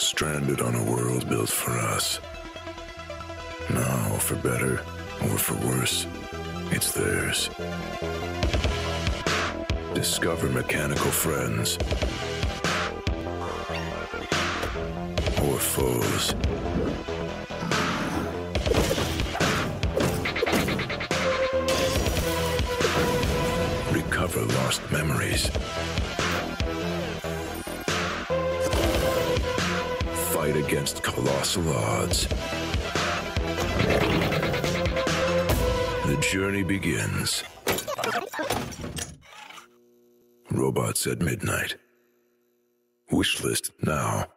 stranded on a world built for us. Now, for better or for worse, it's theirs. Discover mechanical friends or foes. Recover lost memories. Fight against colossal odds. The journey begins. Robots at Midnight. Wishlist now.